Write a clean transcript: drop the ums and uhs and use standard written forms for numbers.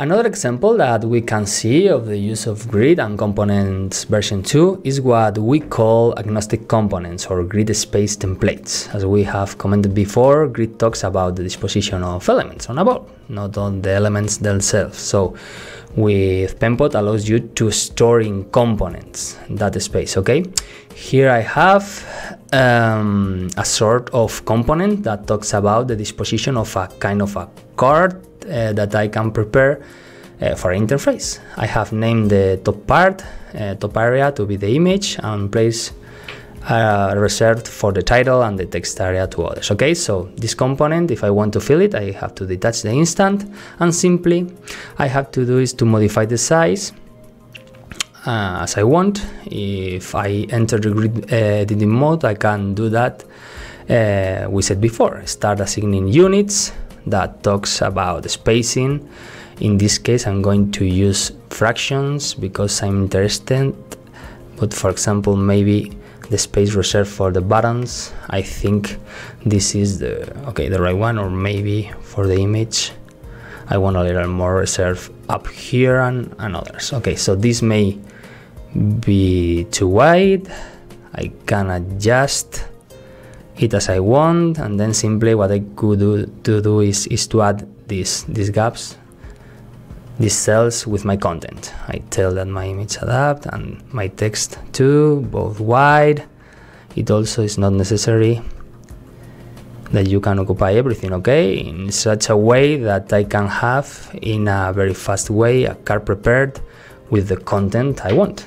Another example that we can see of the use of grid and components version 2 is what we call agnostic components or grid space templates. As we have commented before, grid talks about the disposition of elements on a board, not on the elements themselves. So with Penpot allows you to store in components that space, okay? Here I have a sort of component that talks about the disposition of a kind of a card that I can prepare for interface. I have named the top part, top area to be the image, and place reserved for the title and the text area to others. Okay, so this component, if I want to fill it, I have to detach the instant, and simply I have to do is to modify the size as I want. If I enter the grid editing mode, I can do that we said before, start assigning units that talks about spacing. In this case, I'm going to use fractions because I'm interested, but for example, maybe the space reserved for the buttons, I think this is the right one, or maybe for the image I want a little more reserve up here and others. Okay, so this may be too wide. I can adjust it as I want, and then simply what I could do is to add these gaps, these cells with my content. I tell that my image adapt and my text too, both wide. It also is not necessary that you can occupy everything, okay? In such a way that I can have in a very fast way a card prepared with the content I want.